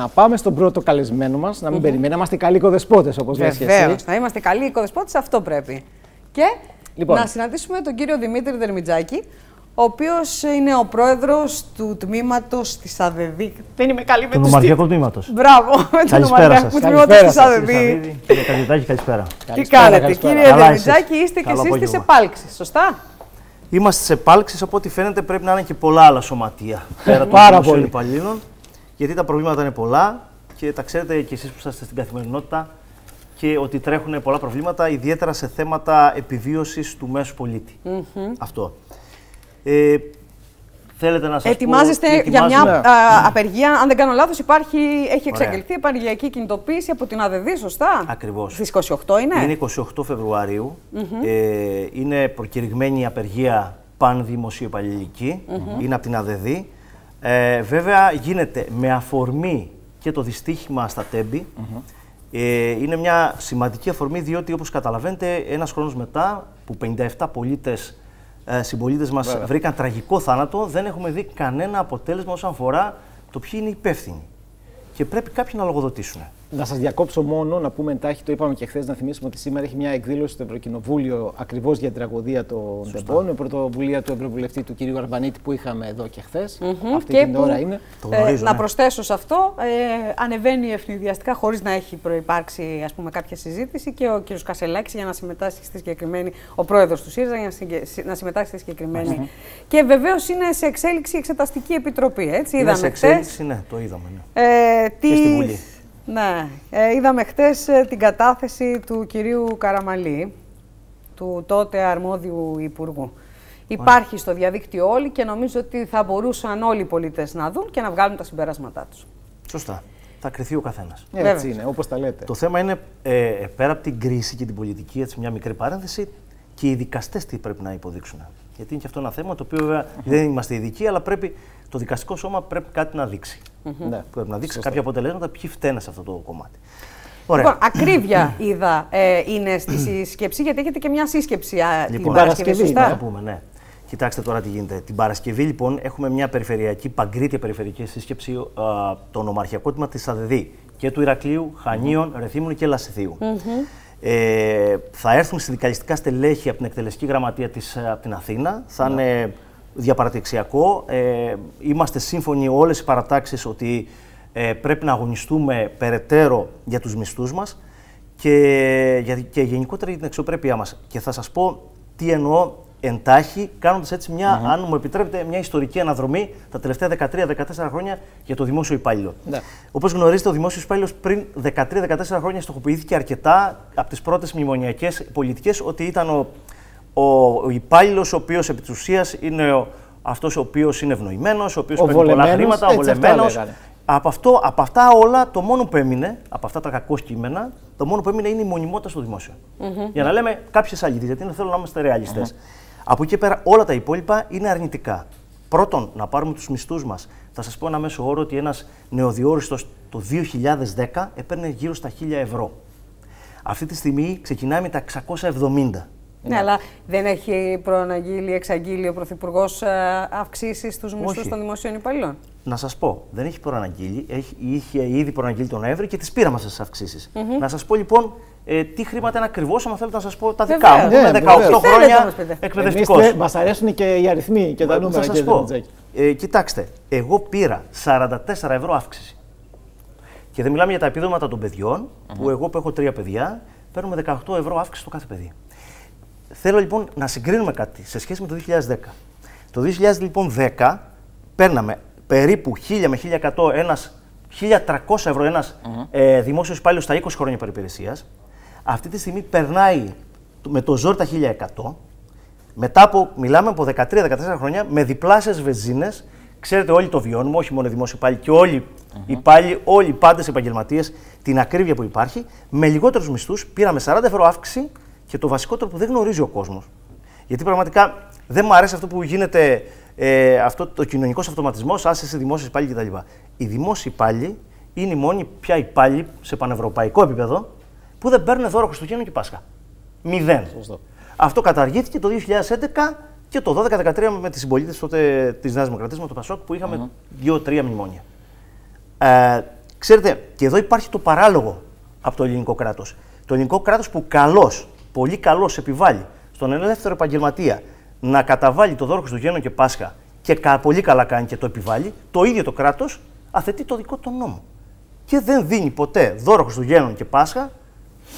Να πάμε στον πρώτο καλεσμένο μας, να μην περιμένουμε. Να είμαστε καλοί οικοδεσπότες, όπως λες και εσύ. Βεβαίως, να είμαστε καλοί οικοδεσπότες, αυτό πρέπει. Και λοιπόν, να συναντήσουμε τον κύριο Δημήτρη Δερμιτζάκη, ο οποίος είναι ο πρόεδρος του τμήματος της ΑΔΕΔΥ. Δεν είμαι καλή με το νομαρχιακό τμήματος. Μπράβο, με το νομαρχιακό τμήματος της ΑΔΕΔΥ. Κύριε Δερμιτζάκη, καλησπέρα. Τι κάνετε, κύριε Δερμιτζάκη, είστε και εσείς στις επάλξεις, σωστά? Είμαστε στις επάλξεις, οπότε φαίνεται πρέπει να είναι και πολλά άλλα σωματεία. Πάρα πολύ. Γιατί τα προβλήματα είναι πολλά και τα ξέρετε και εσείς που είσαστε στην καθημερινότητα και ότι τρέχουν πολλά προβλήματα, ιδιαίτερα σε θέματα επιβίωσης του μέσου πολίτη. Αυτό. Θέλετε να σας ετοιμάζεστε για μια απεργία, αν δεν κάνω λάθος, έχει εξαγγελθεί απεργιακή κινητοποίηση από την ΑΔΕΔΥ, σωστά? Ακριβώς. Στις 28 είναι. Είναι 28 Φεβρουαρίου. Είναι προκηρυγμένη απεργία πανδημοσίου υπαλληλική. Είναι από την ΑΔΕΔΥ. Βέβαια, γίνεται με αφορμή και το δυστύχημα στα Τέμπη. Είναι μια σημαντική αφορμή, διότι όπως καταλαβαίνετε, ένας χρόνος μετά που 57 συμπολίτες μας βρήκαν τραγικό θάνατο, δεν έχουμε δει κανένα αποτέλεσμα όσον αφορά το ποιοι είναι υπεύθυνοι. Και πρέπει κάποιοι να λογοδοτήσουν. Να σας διακόψω μόνο, να πούμε εντάχει, το είπαμε και χθες, να θυμίσουμε ότι σήμερα έχει μια εκδήλωση στο Ευρωκοινοβούλιο ακριβώς για την τραγωδία των τεμπών, με πρωτοβουλία του Ευρωβουλευτή του κ. Αρβανίτη που είχαμε εδώ και χθες. Αυτή και την ώρα είναι. Να προσθέσω σε αυτό, ανεβαίνει ευνηδιαστικά χωρίς να έχει προϋπάρξει, ας πούμε, κάποια συζήτηση και ο κ. Κασελάκης για να συμμετάσχει στη συγκεκριμένη, ο πρόεδρος του ΣΥΡΙΖΑ για να συμμετάσχει στη συγκεκριμένη. Και βεβαίως είναι σε εξέλιξη η Εξεταστική Επιτροπή. Έτσι, είδαμε σε εξέλιξη, ναι, το είδαμε. Ναι. Και στη Βουλή. Ναι, είδαμε χτες την κατάθεση του κυρίου Καραμαλή, του τότε αρμόδιου υπουργού. Υπάρχει στο διαδίκτυο όλοι και νομίζω ότι θα μπορούσαν όλοι οι πολίτες να δουν και να βγάλουν τα συμπεράσματά τους. Σωστά. Θα κριθεί ο καθένας. Έτσι είναι, όπως τα λέτε. Το θέμα είναι, πέρα από την κρίση και την πολιτική, έτσι μια μικρή παρένθεση, και οι δικαστές τι πρέπει να υποδείξουν. Γιατί είναι και αυτό ένα θέμα το οποίο βέβαια δεν είμαστε ειδικοί, αλλά πρέπει, το δικαστικό σώμα πρέπει κάτι να δείξει. Πρέπει να δείξει κάποια αποτελέσματα, ποιοι φταίνε σε αυτό το κομμάτι. Ωραία. Λοιπόν, ακρίβεια είδα είναι στη σύσκεψη, γιατί έχετε και μια σύσκεψη την Παρασκευή. Σωστά. Να πούμε, ναι. Κοιτάξτε τώρα τι γίνεται. Την Παρασκευή, λοιπόν, έχουμε μια περιφερειακή, παγκρίτια περιφερειακή σύσκεψη, το νομαρχιακό τμήμα της ΑΔΕΔΥ και του Ηρακλείου, Χανίων, Ρεθύμνου και Λασιθίου. Θα έρθουν συνδικαλιστικά στελέχη από την εκτελεστική γραμματεία από την Αθήνα. Θα είναι διαπαραταξιακό. Είμαστε σύμφωνοι όλες οι παρατάξεις ότι πρέπει να αγωνιστούμε περαιτέρω για τους μισθούς μας και γενικότερα για την αξιοπρέπειά μας. Και θα σας πω τι εννοώ εντάχει, κάνοντας έτσι μια, αν μου επιτρέπετε, μια ιστορική αναδρομή τα τελευταία 13-14 χρόνια για το δημόσιο υπάλληλο. Όπως γνωρίζετε, ο δημόσιος υπάλληλος πριν 13-14 χρόνια στοχοποιήθηκε αρκετά από τις πρώτες μνημονιακές πολιτικές ότι ήταν ο υπάλληλος ο οποίος επί της ουσίας είναι αυτός ο οποίος είναι ευνοημένος, ο οποίος παίρνει πολλά χρήματα, ο βολεμένος. Από αυτά όλα, το μόνο που έμεινε, από αυτά τα κακό κείμενα, το μόνο που έμεινε είναι η μονιμότητα στο δημόσιο. Για να λέμε κάποιες αλήθειες, γιατί δεν θέλω να είμαστε ρεαλιστές. Από εκεί πέρα, όλα τα υπόλοιπα είναι αρνητικά. Πρώτον, να πάρουμε τους μισθούς μας. Θα σας πω ένα μέσο όρο ότι ένας νεοδιόριστος το 2010 έπαιρνε γύρω στα 1.000 ευρώ. Αυτή τη στιγμή ξεκινάει με τα 670. Ναι, αλλά δεν έχει προαναγγείλει, εξαγγείλει ο Πρωθυπουργός αυξήσεις στους μισθούς των δημοσίων υπαλλήλων. Να σας πω, δεν έχει προαναγγείλει, είχε ήδη προαναγγείλει τον Νοέμβρη και τις πήραμε στις αυξήσεις. Να σας πω λοιπόν τι χρήματα είναι ακριβώς, αν θέλετε να σας πω τα δικά μου. Είμαι 18 χρόνια εκπαιδευτικός. Μας αρέσουν και οι αριθμοί και τα νούμερα. Να σας πω, κοιτάξτε, εγώ πήρα 44 ευρώ αύξηση. Και δεν μιλάμε για τα επιδόματα των παιδιών, που εγώ που έχω 3 παιδιά, παίρνουμε 18 ευρώ αύξηση στο κάθε παιδί. Θέλω λοιπόν να συγκρίνουμε κάτι σε σχέση με το 2010. Το 2010 παίρναμε περίπου 1.000 με 1.100, 1.300 ευρώ ένας δημόσιος υπάλληλος στα 20 χρόνια περιπηρεσίας. Αυτή τη στιγμή περνάει με το ζόρι τα 1.100. Μετά από, μιλάμε από 13-14 χρόνια, με διπλάσιες βενζίνες. Ξέρετε, όλοι το βιώνουμε, όχι μόνο οι δημόσιοι υπάλληλοι και όλοι οι υπάλληλοι, όλοι οι πάντες επαγγελματίες, την ακρίβεια που υπάρχει. Με λιγότερους μισθούς πήραμε 40 ευρώ αύξηση. Και το βασικότερο που δεν γνωρίζει ο κόσμος, γιατί πραγματικά δεν μου αρέσει αυτό που γίνεται, αυτό το κοινωνικός αυτοματισμός, άσες οι δημόσιοι υπάλληλοι κτλ. Οι δημόσιοι υπάλληλοι είναι οι μόνοι πια υπάλληλοι σε πανευρωπαϊκό επίπεδο που δεν παίρνουν δώρο Χριστουγέννου και Πάσχα. Μηδέν. Αυτό καταργήθηκε το 2011 και το 12-13 με τις συμπολίτες τότε της Νέας Δημοκρατίας, με το Πασόκ, που είχαμε 2-3 μνημόνια. Ξέρετε, και εδώ υπάρχει το παράλογο από το ελληνικό κράτος. Το ελληνικό κράτος που καλώς, πολύ καλώς επιβάλλει στον ελεύθερο επαγγελματία να καταβάλει το δώρο Χριστουγέννων και Πάσχα και πολύ καλά κάνει και το επιβάλλει, το ίδιο το κράτος αθετεί το δικό του νόμο. Και δεν δίνει ποτέ δώρο Χριστουγέννων και Πάσχα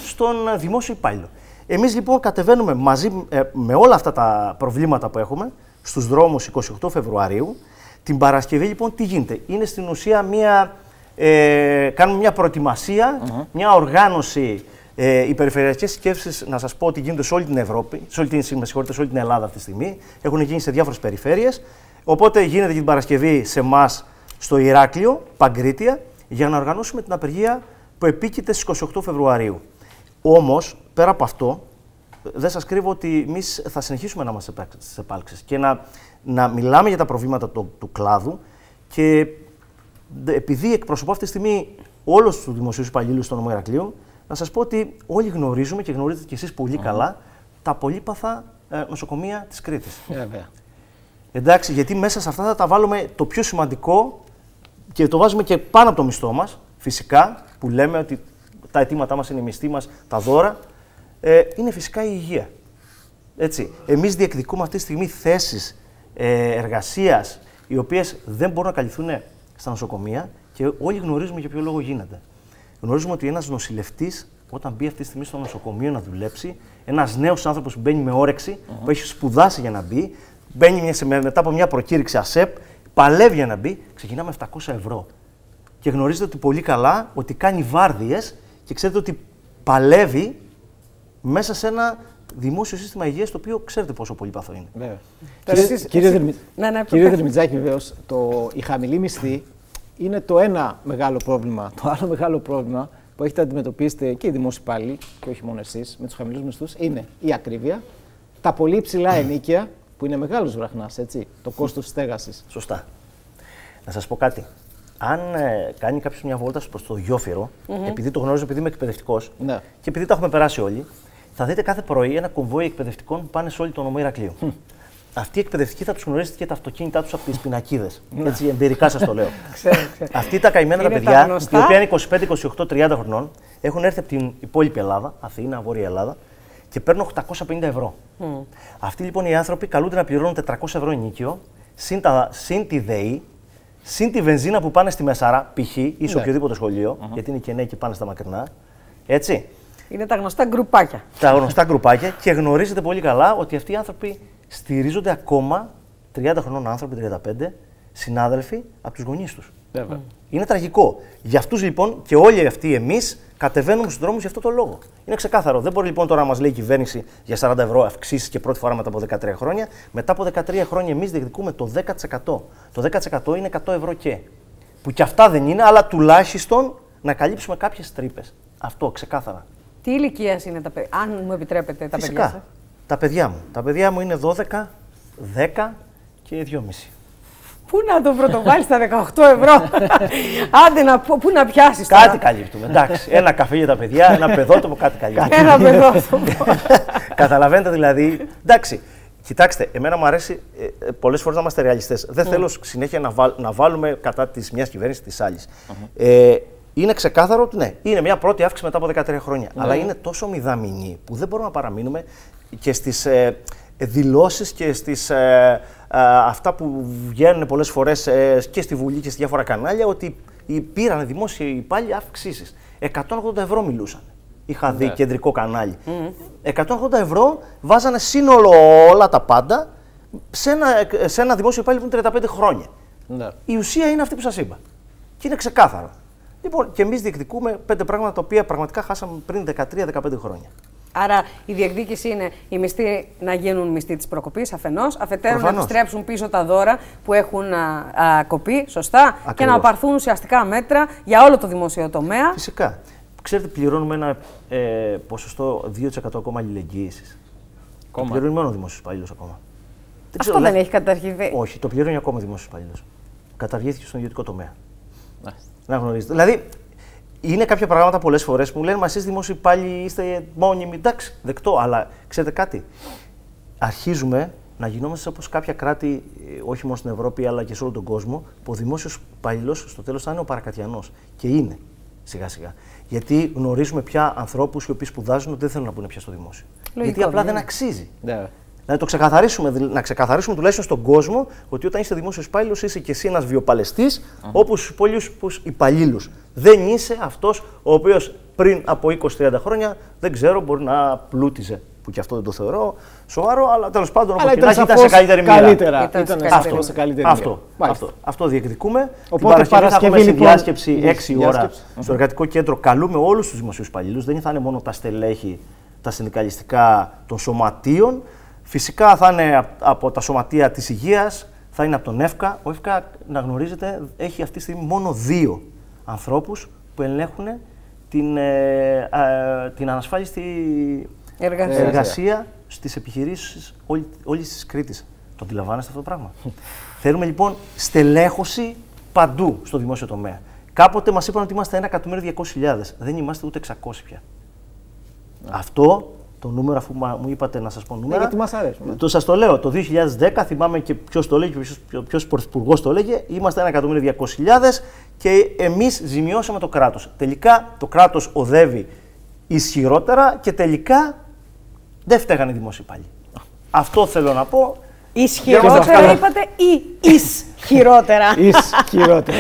στον δημόσιο υπάλληλο. Εμείς λοιπόν κατεβαίνουμε μαζί με όλα αυτά τα προβλήματα που έχουμε στους δρόμους 28 Φεβρουαρίου. Την Παρασκευή λοιπόν τι γίνεται? Είναι στην ουσία μια, κάνουμε μια προετοιμασία, μια οργάνωση. Οι περιφερειακές σκέψεις, να σας πω ότι γίνονται σε όλη την Ευρώπη, σε όλη την Ελλάδα αυτή τη στιγμή. Έχουν γίνει σε διάφορες περιφέρειες. Οπότε γίνεται και την Παρασκευή σε εμάς στο Ηράκλειο, Παγκρίτια, για να οργανώσουμε την απεργία που επίκειται στις 28 Φεβρουαρίου. Όμως, πέρα από αυτό, δεν σας κρύβω ότι εμείς θα συνεχίσουμε να είμαστε στις επάλξεις και να μιλάμε για τα προβλήματα του κλάδου. Και επειδή εκπροσωπώ αυτή τη στιγμή όλους τους δημοσίους υπαλλήλους του νομού Ηρακλείου, να σας πω ότι όλοι γνωρίζουμε και γνωρίζετε κι εσείς πολύ καλά τα πολύπαθα νοσοκομεία της Κρήτης. Βέβαια. Εντάξει, γιατί μέσα σε αυτά θα τα βάλουμε το πιο σημαντικό και το βάζουμε και πάνω από το μισθό μας, φυσικά, που λέμε ότι τα αιτήματά μας είναι η μισθή μας, τα δώρα, είναι φυσικά η υγεία. Έτσι. Εμείς διεκδικούμε αυτή τη στιγμή θέσεις εργασίας, οι οποίες δεν μπορούν να καλυφθούν στα νοσοκομεία και όλοι γνωρίζουμε για ποιο λόγο γίνεται. Γνωρίζουμε ότι ένας νοσηλευτής, όταν μπει αυτή τη στιγμή στο νοσοκομείο να δουλέψει, ένας νέος άνθρωπος που μπαίνει με όρεξη, που έχει σπουδάσει για να μπει, μπαίνει μετά από μια προκήρυξη ΑΣΕΠ, παλεύει για να μπει, ξεκινά με 700 ευρώ. Και γνωρίζετε ότι πολύ καλά ότι κάνει βάρδιες και ξέρετε ότι παλεύει μέσα σε ένα δημόσιο σύστημα υγείας, το οποίο ξέρετε πόσο πολύπαθο είναι. Βέβαια. Κύριε Δερμιτζάκη, βεβαίως, η χαμηλή μισθή είναι το ένα μεγάλο πρόβλημα. Το άλλο μεγάλο πρόβλημα που έχετε αντιμετωπίσει και οι δημόσιοι υπάλληλοι, και όχι μόνο εσείς, με τους χαμηλούς μισθούς, είναι η ακρίβεια, τα πολύ ψηλά ενοίκια, που είναι μεγάλος βραχνάς, έτσι, το κόστος στέγασης. Σωστά. Να σας πω κάτι. Αν κάνει κάποιος μια βόλτα προς το Γιόφυρο, επειδή το γνωρίζω, επειδή είμαι εκπαιδευτικός και επειδή τα έχουμε περάσει όλοι, θα δείτε κάθε πρωί ένα κομβόι εκπαιδευτικών που πάνε σε όλη τον νομό Ηρακλείου. Αυτοί οι εκπαιδευτικοί θα τους γνωρίζετε και τα αυτοκίνητά τους από τις πινακίδες. Έτσι, εμπειρικά σας το λέω. Αυτοί τα καημένα τα παιδιά, τα οποία είναι 25, 28, 30 χρονών, έχουν έρθει από την υπόλοιπη Ελλάδα, Αθήνα, Βόρεια Ελλάδα, και παίρνουν 850 ευρώ. Αυτοί λοιπόν οι άνθρωποι καλούνται να πληρώνουν 400 ευρώ ενίκιο, συν τη ΔΕΗ, συν τη βενζίνα που πάνε στη ΜΕΣΑΡΑ, π.χ. ή σε οποιοδήποτε σχολείο, γιατί είναι και νέοι και πάνε στα μακρινά. Έτσι. Είναι τα γνωστά γκρουπάκια. Τα γνωστά γκρουπάκια, και γνωρίζετε πολύ καλά ότι αυτοί οι άνθρωποι στηρίζονται ακόμα, 30 χρονών άνθρωποι, 35, συνάδελφοι, από τους γονείς τους. Βέβαια. Είναι τραγικό. Για αυτούς λοιπόν και όλοι αυτοί εμείς κατεβαίνουμε στους δρόμους για αυτό το λόγο. Είναι ξεκάθαρο. Δεν μπορεί λοιπόν τώρα να μας λέει η κυβέρνηση για 40 ευρώ αυξήσεις και πρώτη φορά μετά από 13 χρόνια. Μετά από 13 χρόνια εμείς διεκδικούμε το 10%. Το 10% είναι 100 ευρώ και. Που κι αυτά δεν είναι, αλλά τουλάχιστον να καλύψουμε κάποιες τρύπες. Αυτό ξεκάθαρα. Τι ηλικία είναι τα παιδιά, αν μου επιτρέπετε, τα φυσικά, παιδιά σας? Τα παιδιά μου. Τα παιδιά μου είναι 12, 10 και 2,5. Πού να τον πρωτοβάλεις τα 18 ευρώ? Άντε να πω, πού να πιάσεις τώρα. Κάτι καλύπτουμε, εντάξει. Ένα καφέ για τα παιδιά, ένα παιδότοπο, κάτι καλύπτουμε. Ένα παιδότοπο. Καταλαβαίνετε δηλαδή. Εντάξει, κοιτάξτε, εμένα μου αρέσει πολλές φορές να είμαστε ρεαλιστές. Δεν θέλω συνέχεια να βάλουμε κατά της μιας κυβέρνησης της άλλης. Είναι ξεκάθαρο ότι ναι, είναι μια πρώτη αύξηση μετά από 13 χρόνια. Αλλά είναι τόσο μηδαμινή που δεν μπορούμε να παραμείνουμε και στις δηλώσεις και στις αυτά που βγαίνουν πολλές φορές και στη Βουλή και σε διάφορα κανάλια, ότι πήραν δημόσιοι υπάλληλοι αυξήσεις. 180 ευρώ μιλούσαν. Είχα δει κεντρικό κανάλι. 180 ευρώ βάζανε σύνολο όλα τα πάντα σε ένα δημόσιο υπάλληλο που είναι 35 χρόνια. Η ουσία είναι αυτή που σας είπα. Και είναι ξεκάθαρο. Λοιπόν, και εμείς διεκδικούμε 5 πράγματα τα οποία πραγματικά χάσαμε πριν 13-15 χρόνια. Άρα η διεκδίκηση είναι οι μισθοί να γίνουν μισθοί της προκοπής, αφενός, αφετέρου να επιστρέψουν πίσω τα δώρα που έχουν κοπεί, σωστά, ακριβώς, και να απαρθούν ουσιαστικά μέτρα για όλο το δημόσιο τομέα. Φυσικά. Ξέρετε, πληρώνουμε ένα ποσοστό 2% ακόμα αλληλεγγύησης. Πληρώνει μόνο ο δημόσιος υπαλλήλος ακόμα. Αυτό δεν έχει καταργηθεί? Όχι, το πληρώνει ακόμα ο δημόσιος υπαλλήλος. Καταργήθηκε στον ιδιωτικό τομέα. Να γνωρίζετε. Δηλαδή, είναι κάποια πράγματα πολλές φορές που μου λένε: μα εσείς δημόσιοι πάλι είστε μόνιμοι. Εντάξει, δεκτό, αλλά ξέρετε κάτι. Αρχίζουμε να γινόμαστε όπως κάποια κράτη, όχι μόνο στην Ευρώπη αλλά και σε όλο τον κόσμο, που ο δημόσιος υπαλληλός στο τέλος θα είναι ο παρακατιανός. Και είναι σιγά σιγά. Γιατί γνωρίζουμε πια ανθρώπους οι οποίοι σπουδάζουν ότι δεν θέλουν να μπουν πια στο δημόσιο. Λογικό, γιατί απλά δεν αξίζει. Ναι. Να το ξεκαθαρίσουμε, τουλάχιστον στον κόσμο ότι όταν είσαι δημόσιος υπάλληλος είσαι και εσύ ένας βιοπαλαιστής, όπως στους υπόλοιπους υπαλλήλους. Δεν είσαι αυτός ο οποίος πριν από 20-30 χρόνια δεν ξέρω, μπορεί να πλούτιζε. Που και αυτό δεν το θεωρώ σοβαρό, αλλά τέλος πάντων όπως κοινάς ήταν σε καλύτερη μοίρα. Αυτό διεκδικούμε. Οπότε, την Παρασκευή θα έχουμε συνδιάσκεψη 6 ώρα στο εργατικό κέντρο. Καλούμε όλους τους δημοσίους υπαλλήλους. Δεν θα είναι μόνο τα στελέχη, τα συνδικαλιστικά των σωματείων. Φυσικά θα είναι από τα σωματεία της υγείας, θα είναι από τον ΕΦΚΑ. Ο ΕΦΚΑ, να γνωρίζετε, έχει αυτή τη στιγμή μόνο 2 ανθρώπους που ελέγχουν την ανασφάλιστη εργασία στις επιχειρήσεις όλης της Κρήτης. Το αντιλαμβάνεστε αυτό το πράγμα? Θέλουμε λοιπόν στελέχωση παντού στο δημόσιο τομέα. Κάποτε μας είπαν ότι είμαστε 1.200.000. Δεν είμαστε ούτε 600 πια. Αυτό το νούμερο, αφού μου είπατε να σας πω νούμερα. Γιατί μας αρέσουν. Σας το λέω. Το 2010, θυμάμαι και ποιος το λέγει, ποιος πρωθυπουργός το λέγε, είμαστε 1.200.000 και εμείς ζημιώσαμε το κράτος. Τελικά το κράτος οδεύει ισχυρότερα και τελικά δεν φταίγανε οι δημόσιοι υπάλληλοι. Αυτό θέλω να πω. Ισχυρότερα είπατε ή ισχυρότερα?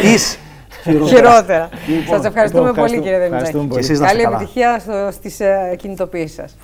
Ισχυρότερα. Σας ευχαριστούμε πολύ, κύριε Δερμιτζάκη. Καλή επιτυχία στις κινητοποιήσεις σας.